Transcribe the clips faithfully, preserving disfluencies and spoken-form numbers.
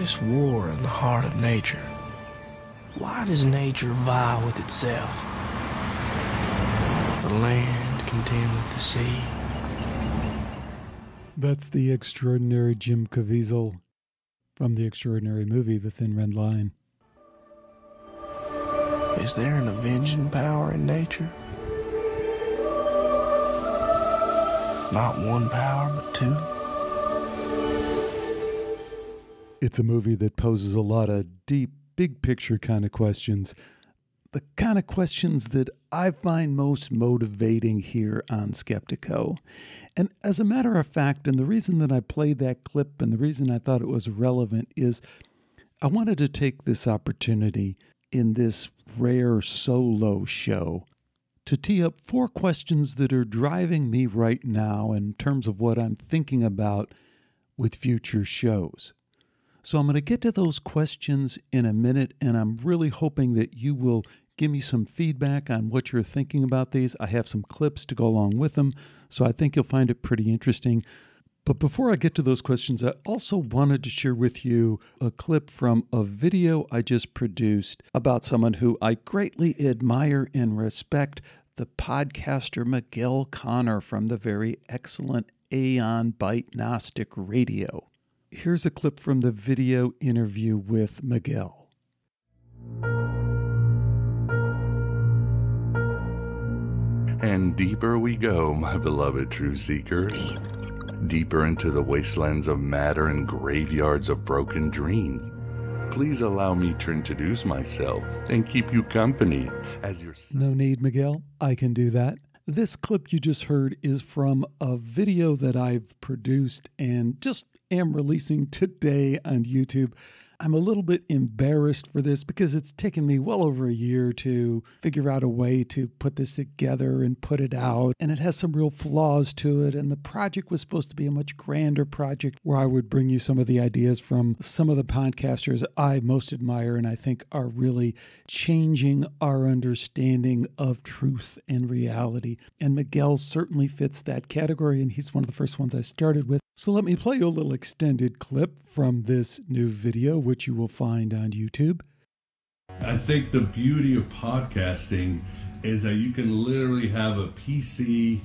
this war in the heart of nature? Why does nature vie with itself? The land contend with the sea. That's the extraordinary Jim Caviezel from the extraordinary movie, The Thin Red Line. Is there an avenging power in nature? Not one power, but two? It's a movie that poses a lot of deep, big picture kind of questions. The kind of questions that I find most motivating here on Skeptiko. And as a matter of fact, and the reason that I played that clip and the reason I thought it was relevant is I wanted to take this opportunity in this rare solo show to tee up four questions that are driving me right now in terms of what I'm thinking about with future shows. So I'm going to get to those questions in a minute, and I'm really hoping that you will give me some feedback on what you're thinking about these. I have some clips to go along with them, so I think you'll find it pretty interesting. But before I get to those questions, I also wanted to share with you a clip from a video I just produced about someone who I greatly admire and respect, the podcaster Miguel Connor from the very excellent Aeon Byte Gnostic Radio. Here's a clip from the video interview with Miguel. And deeper we go, my beloved true seekers. Deeper into the wastelands of matter and graveyards of broken dream. Please allow me to introduce myself and keep you company as your son. No need, Miguel. I can do that. This clip you just heard is from a video that I've produced and just am releasing today on YouTube. I'm a little bit embarrassed for this because it's taken me well over a year to figure out a way to put this together and put it out. And it has some real flaws to it. And the project was supposed to be a much grander project where I would bring you some of the ideas from some of the podcasters I most admire and I think are really changing our understanding of truth and reality. And Miguel certainly fits that category. And he's one of the first ones I started with. So let me play you a little extended clip from this new video, which you will find on YouTube. I think the beauty of podcasting is that you can literally have a P C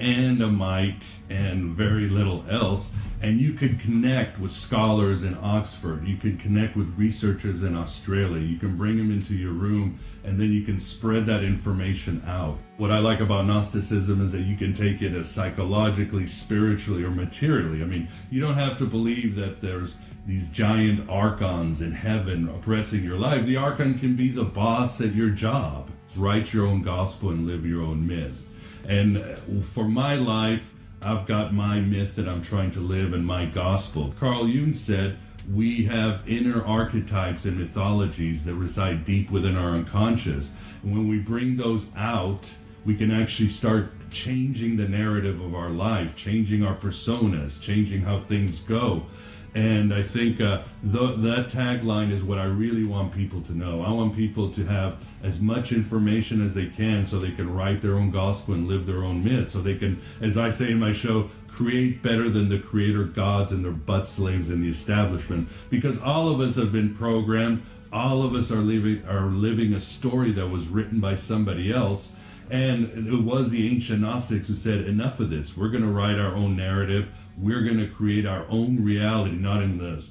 and a mic and very little else, and you could connect with scholars in Oxford. You can connect with researchers in Australia. You can bring them into your room, and then you can spread that information out. What I like about Gnosticism is that you can take it as psychologically, spiritually, or materially. I mean, you don't have to believe that there's these giant archons in heaven oppressing your life. The archon can be the boss at your job. Write your own gospel and live your own myth. And for my life, I've got my myth that I'm trying to live and my gospel. Carl Jung said, we have inner archetypes and mythologies that reside deep within our unconscious. And when we bring those out, we can actually start changing the narrative of our life, changing our personas, changing how things go. And I think uh, th that tagline is what I really want people to know. I want people to have as much information as they can so they can write their own gospel and live their own myth. So they can, as I say in my show, create better than the creator gods and their butt slaves in the establishment. Because all of us have been programmed. All of us are living, are living a story that was written by somebody else. And it was the ancient Gnostics who said, enough of this. We're going to write our own narrative. We're going to create our own reality, not in this.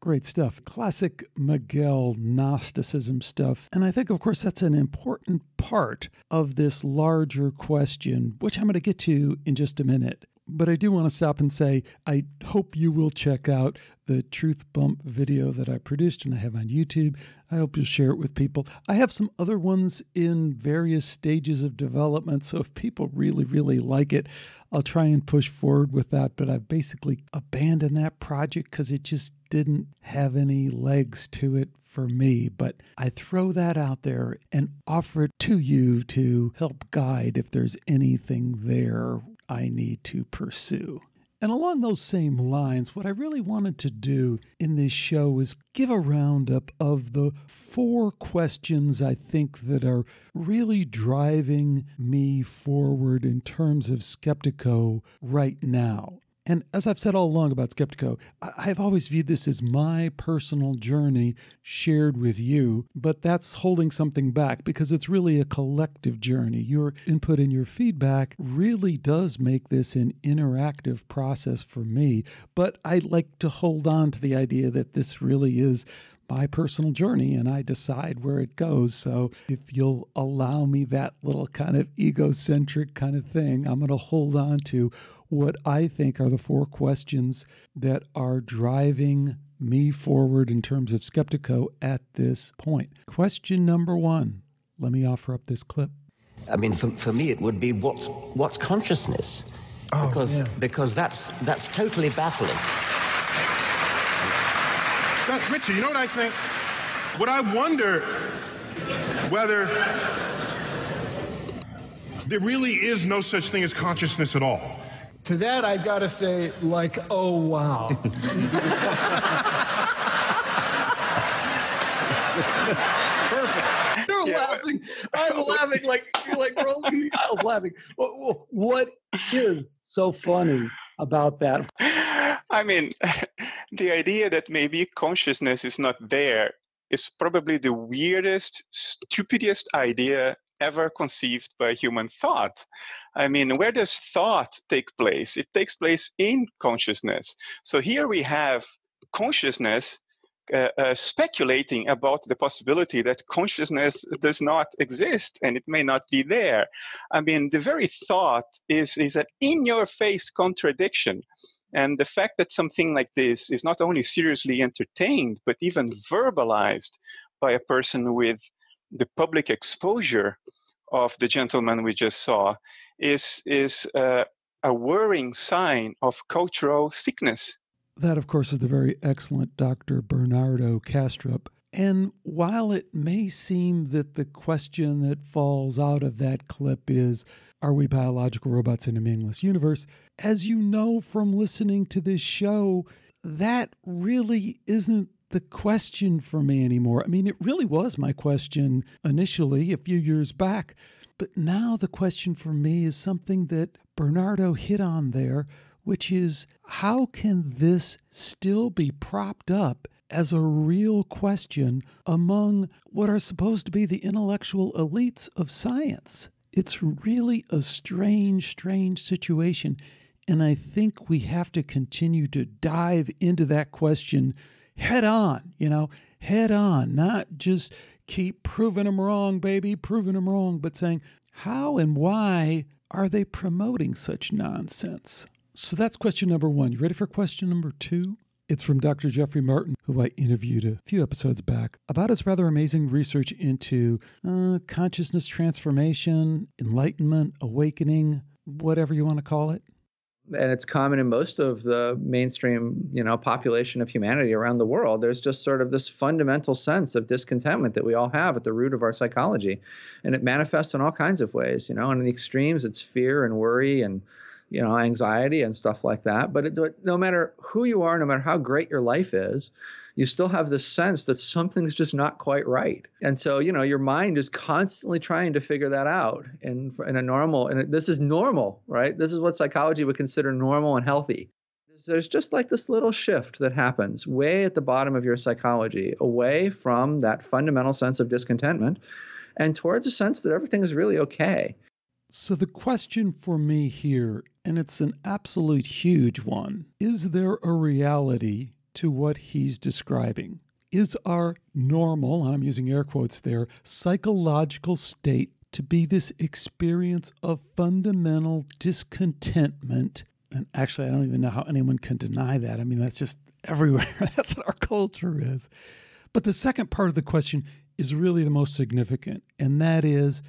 Great stuff. Classic Miguel Gnosticism stuff. And I think, of course, that's an important part of this larger question, which I'm going to get to in just a minute. But I do want to stop and say, I hope you will check out the Truth Bump video that I produced and I have on YouTube. I hope you'll share it with people. I have some other ones in various stages of development. So if people really, really like it, I'll try and push forward with that. But I've basically abandoned that project because it just didn't have any legs to it for me. But I throw that out there and offer it to you to help guide if there's anything there I need to pursue. And along those same lines, what I really wanted to do in this show is give a roundup of the four questions I think that are really driving me forward in terms of Skeptiko right now. And as I've said all along about Skeptiko, I've always viewed this as my personal journey shared with you, but that's holding something back because it's really a collective journey. Your input and your feedback really does make this an interactive process for me, but I like to hold on to the idea that this really is my personal journey and I decide where it goes. So if you'll allow me that little kind of egocentric kind of thing, I'm going to hold on to what I think are the four questions that are driving me forward in terms of Skeptiko at this point. Question number one. Let me offer up this clip. I mean, for, for me, it would be what what's consciousness? Oh, because yeah. because that's that's totally baffling. Richard, you know what I think? What I wonder whether there really is no such thing as consciousness at all. To that, I gotta say, like, oh, wow. Perfect. You're yeah. laughing. I'm laughing like you're like rolling the aisles laughing. What is so funny about that? I mean, the idea that maybe consciousness is not there is probably the weirdest, stupidest idea ever conceived by human thought. I mean, where does thought take place? It takes place in consciousness. So here we have consciousness uh, uh, speculating about the possibility that consciousness does not exist and it may not be there. I mean, the very thought is, is an in-your-face contradiction. And the fact that something like this is not only seriously entertained, but even verbalized by a person with the public exposure of the gentleman we just saw is, is uh, a worrying sign of cultural sickness. That, of course, is the very excellent Doctor Bernardo Kastrup. And while it may seem that the question that falls out of that clip is, are we biological robots in a meaningless universe? As you know from listening to this show, that really isn't the question for me anymore. I mean, it really was my question initially a few years back, but now the question for me is something that Bernardo hit on there, which is how can this still be propped up as a real question among what are supposed to be the intellectual elites of science? It's really a strange, strange situation. And I think we have to continue to dive into that question head on, you know, head on, not just keep proving them wrong, baby, proving them wrong, but saying how and why are they promoting such nonsense? So that's question number one. You ready for question number two? It's from Doctor Jeffrey Martin, who I interviewed a few episodes back, about his rather amazing research into uh, consciousness transformation, enlightenment, awakening, whatever you want to call it. And it's common in most of the mainstream, you know, population of humanity around the world. There's just sort of this fundamental sense of discontentment that we all have at the root of our psychology. And it manifests in all kinds of ways, you know, and in the extremes, it's fear and worry and you know, anxiety and stuff like that. But it, no matter who you are, no matter how great your life is, you still have this sense that something's just not quite right. And so, you know, your mind is constantly trying to figure that out. And in, in a normal, and this is normal, right? This is what psychology would consider normal and healthy. There's just like this little shift that happens way at the bottom of your psychology, away from that fundamental sense of discontentment and towards a sense that everything is really okay. So the question for me here, and it's an absolute huge one, is there a reality to what he's describing? Is our normal, and I'm using air quotes there, psychological state to be this experience of fundamental discontentment? And actually, I don't even know how anyone can deny that. I mean, that's just everywhere. That's what our culture is. But the second part of the question is really the most significant, and that is,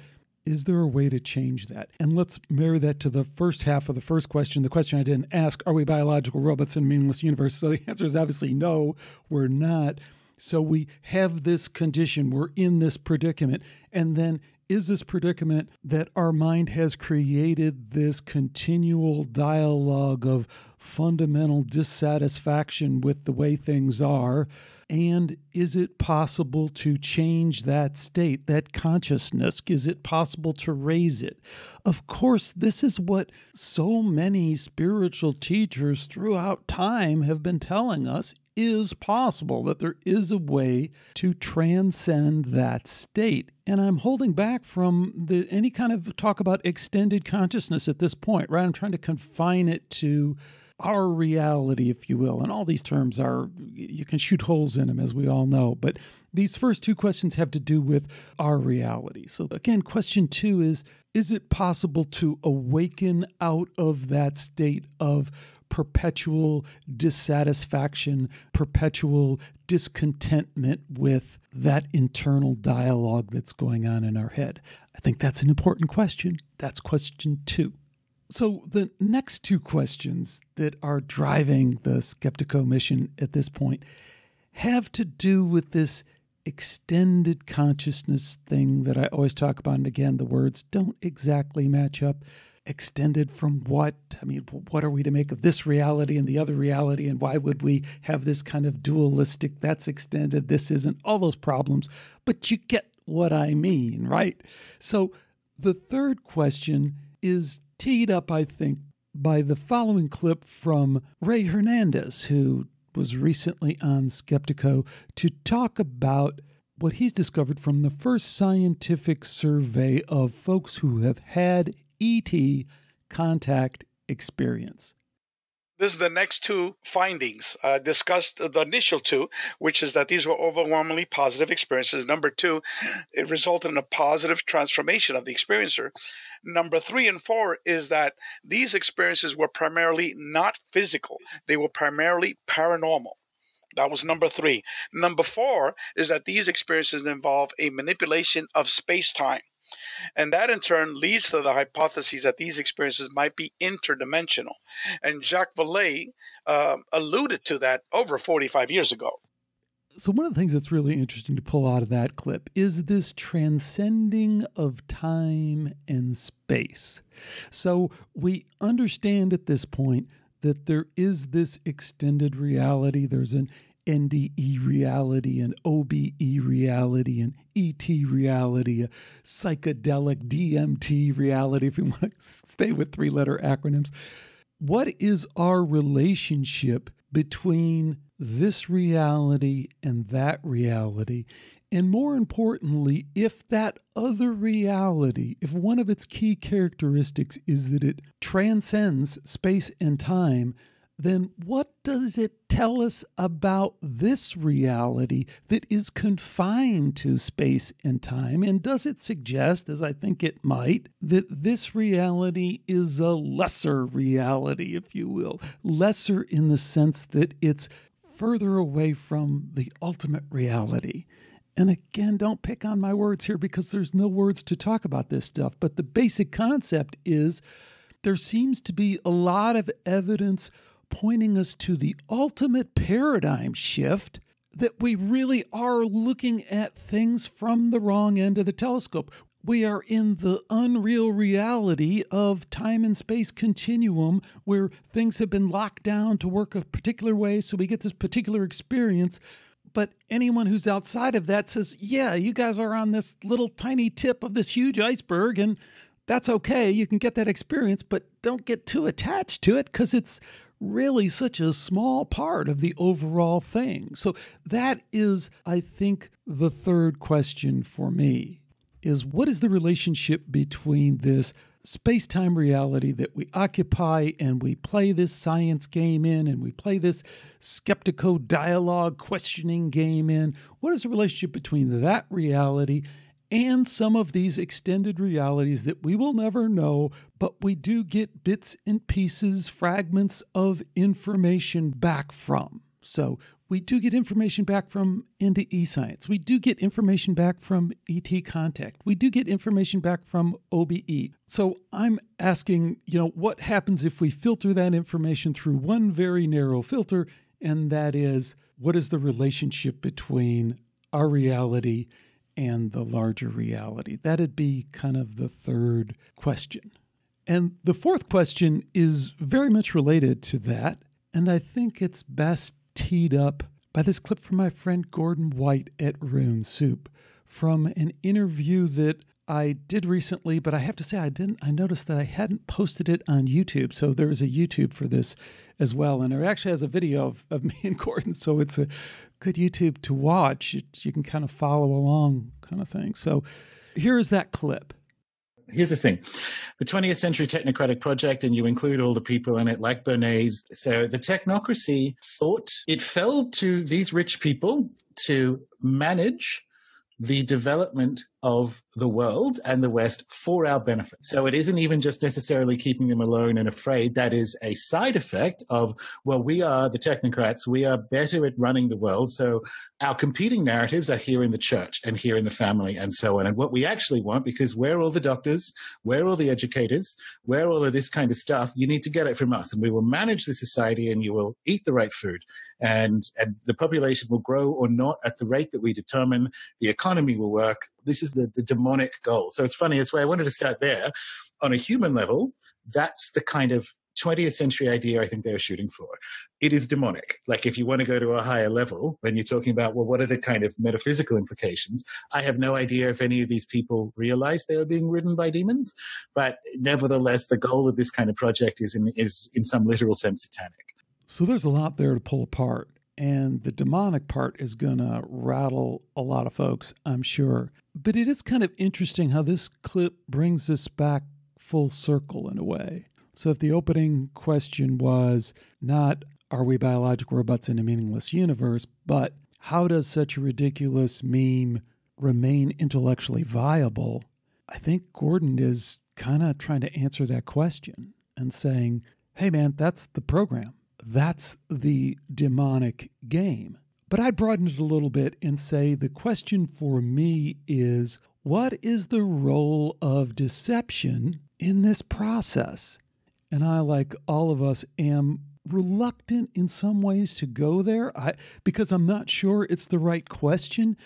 is there a way to change that? And let's marry that to the first half of the first question, the question I didn't ask, are we biological robots in a meaningless universe? So the answer is obviously no, we're not. So we have this condition, we're in this predicament. And then is this predicament that our mind has created this continual dialogue of fundamental dissatisfaction with the way things are, And is it possible to change that state, that consciousness? Is it possible to raise it? Of course, this is what so many spiritual teachers throughout time have been telling us is possible, that there is a way to transcend that state. And I'm holding back from the, any kind of talk about extended consciousness at this point, right? I'm trying to confine it to our reality, if you will. And all these terms are, you can shoot holes in them, as we all know. But these first two questions have to do with our reality. So again, question two is, is it possible to awaken out of that state of perpetual dissatisfaction, perpetual discontentment with that internal dialogue that's going on in our head? I think that's an important question. That's question two. So the next two questions that are driving the Skeptiko mission at this point have to do with this extended consciousness thing that I always talk about. And again, the words don't exactly match up. Extended from what? I mean, what are we to make of this reality and the other reality? And why would we have this kind of dualistic, that's extended, this isn't, all those problems? But you get what I mean, right? So the third question is teed up, I think, by the following clip from Ray Hernandez, who was recently on Skeptiko to talk about what he's discovered from the first scientific survey of folks who have had E T contact experience. This is the next two findings. Uh, discussed the initial two, which is that these were overwhelmingly positive experiences. Number two, it resulted in a positive transformation of the experiencer. Number three and four is that these experiences were primarily not physical. They were primarily paranormal. That was number three. Number four is that these experiences involve a manipulation of space-time. And that in turn leads to the hypothesis that these experiences might be interdimensional. And Jacques Vallée uh, alluded to that over forty-five years ago. So one of the things that's really interesting to pull out of that clip is this transcending of time and space. So we understand at this point that there is this extended reality. There's an N D E reality, an O B E reality, an E T reality, a psychedelic D M T reality, if you want to stay with three-letter acronyms. What is our relationship between this reality and that reality? And more importantly, if that other reality, if one of its key characteristics is that it transcends space and time, then what does it tell us about this reality that is confined to space and time? And does it suggest, as I think it might, that this reality is a lesser reality, if you will? Lesser in the sense that it's further away from the ultimate reality. And again, don't pick on my words here because there's no words to talk about this stuff. But the basic concept is there seems to be a lot of evidence pointing us to the ultimate paradigm shift that we really are looking at things from the wrong end of the telescope. We are in the unreal reality of time and space continuum where things have been locked down to work a particular way, so we get this particular experience. But anyone who's outside of that says, yeah, you guys are on this little tiny tip of this huge iceberg, and that's okay, you can get that experience, but don't get too attached to it because it's really such a small part of the overall thing. So that is, I think, the third question for me is what is the relationship between this space-time reality that we occupy and we play this science game in and we play this Skeptiko dialogue questioning game in? What is the relationship between that reality and some of these extended realities that we will never know, but we do get bits and pieces, fragments of information back from? So we do get information back from N D E science. We do get information back from E T contact. We do get information back from O B E. So I'm asking, you know, what happens if we filter that information through one very narrow filter, and that is, what is the relationship between our reality and the larger reality? That'd be kind of the third question. And the fourth question is very much related to that, and I think it's best teed up by this clip from my friend Gordon White at Rune Soup from an interview that I did recently, but I have to say I didn't. I noticed that I hadn't posted it on YouTube, so there is a YouTube for this as well, and it actually has a video of, of me and Gordon, so it's a good YouTube to watch. It, you can kind of follow along kind of thing. So here is that clip. Here's the thing. The twentieth century technocratic project, and you include all the people in it, like Bernays. So the technocracy thought it fell to these rich people to manage the development of the world and the West for our benefit. So it isn't even just necessarily keeping them alone and afraid. That is a side effect of, well, we are the technocrats. We are better at running the world. So our competing narratives are here in the church and here in the family and so on. And what we actually want, because we're all the doctors, we're all the educators, we're all of this kind of stuff, you need to get it from us. And we will manage the society and you will eat the right food. And, and the population will grow or not at the rate that we determine. The economy will work. This is the, the demonic goal. So it's funny. That's why I wanted to start there. On a human level, that's the kind of twentieth century idea I think they were shooting for. It is demonic. Like if you want to go to a higher level, when you're talking about, well, what are the kind of metaphysical implications? I have no idea if any of these people realized they were being ridden by demons. But nevertheless, the goal of this kind of project is in, is in some literal sense satanic. So there's a lot there to pull apart. And the demonic part is going to rattle a lot of folks, I'm sure. But it is kind of interesting how this clip brings us back full circle in a way. So if the opening question was not, are we biological robots in a meaningless universe, but how does such a ridiculous meme remain intellectually viable? I think Gordon is kind of trying to answer that question and saying, hey, man, that's the program. That's the demonic game. But I broaden it a little bit and say the question for me is, what is the role of deception in this process? And I, like all of us, am reluctant in some ways to go there I, because I'm not sure it's the right question.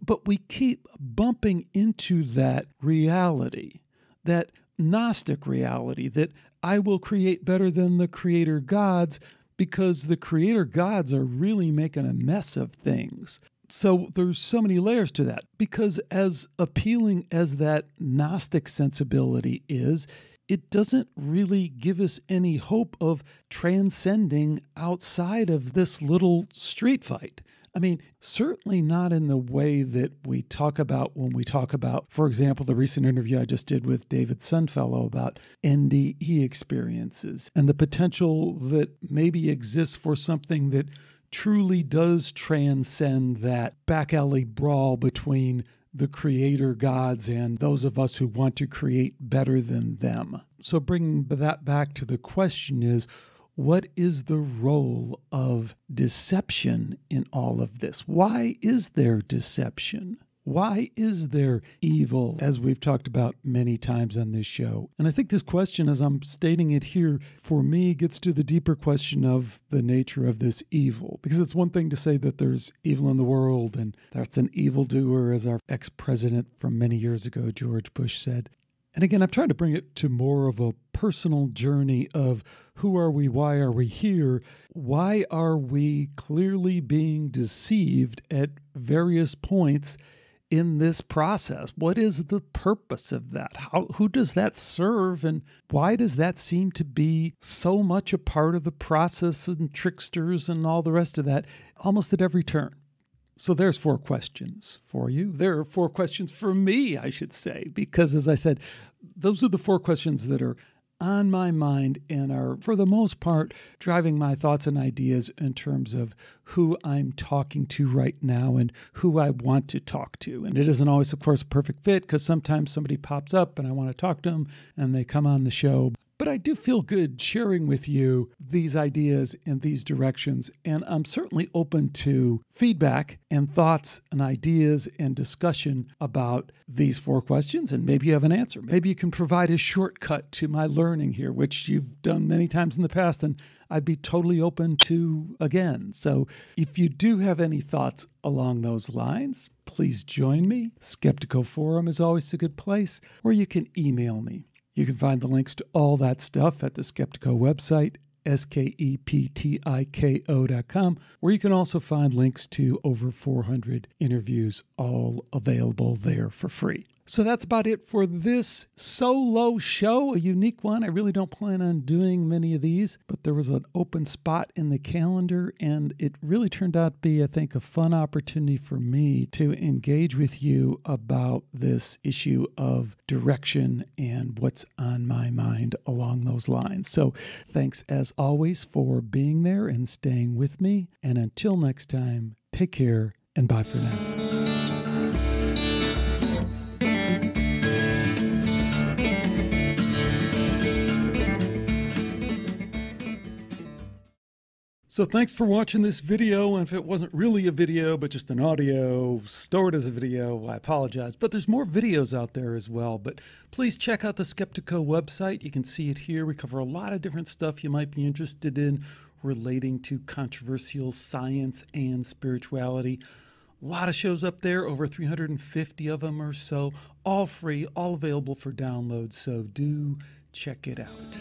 But we keep bumping into that reality, that Gnostic reality, that I will create better than the creator gods, because the creator gods are really making a mess of things. So there's so many layers to that, because as appealing as that Gnostic sensibility is, it doesn't really give us any hope of transcending outside of this little street fight. I mean, certainly not in the way that we talk about when we talk about, for example, the recent interview I just did with David Sunfellow about N D E experiences and the potential that maybe exists for something that truly does transcend that back alley brawl between the creator gods and those of us who want to create better than them. So bringing that back to the question is, what is the role of deception in all of this? Why is there deception? Why is there evil, as we've talked about many times on this show? And I think this question, as I'm stating it here, for me, gets to the deeper question of the nature of this evil. Because it's one thing to say that there's evil in the world, and that's an evildoer, as our ex-president from many years ago, George Bush, said. And again, I'm trying to bring it to more of a personal journey of who are we, why are we here, why are we clearly being deceived at various points in this process? What is the purpose of that? How, who does that serve, and why does that seem to be so much a part of the process and tricksters and all the rest of that almost at every turn? So there's four questions for you. There are four questions for me, I should say, because as I said, those are the four questions that are on my mind and are, for the most part, driving my thoughts and ideas in terms of who I'm talking to right now and who I want to talk to. And it isn't always, of course, a perfect fit, because sometimes somebody pops up and I want to talk to them and they come on the show. But I do feel good sharing with you these ideas and these directions, and I'm certainly open to feedback and thoughts and ideas and discussion about these four questions, and maybe you have an answer. Maybe you can provide a shortcut to my learning here, which you've done many times in the past, and I'd be totally open to again. So if you do have any thoughts along those lines, please join me. Skeptiko Forum is always a good place, or you can email me. You can find the links to all that stuff at the Skeptiko website skeptiko dot com, where you can also find links to over four hundred interviews, all available there for free. So that's about it for this solo show, a unique one. I really don't plan on doing many of these, but there was an open spot in the calendar, and it really turned out to be, I think, a fun opportunity for me to engage with you about this issue of direction and what's on my mind along those lines. So thanks, as always, for being there and staying with me. And until next time, take care and bye for now. So thanks for watching this video. And if it wasn't really a video, but just an audio stored as a video, I apologize. But there's more videos out there as well. But please check out the Skeptiko website. You can see it here. We cover a lot of different stuff you might be interested in relating to controversial science and spirituality. A lot of shows up there, over three hundred fifty of them or so, all free, all available for download. So do check it out.